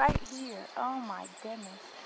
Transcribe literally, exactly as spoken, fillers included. right here. Oh my goodness.